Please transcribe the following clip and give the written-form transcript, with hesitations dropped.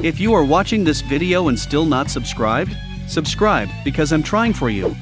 If you are watching this video and still not subscribed, subscribe because I'm trying for you.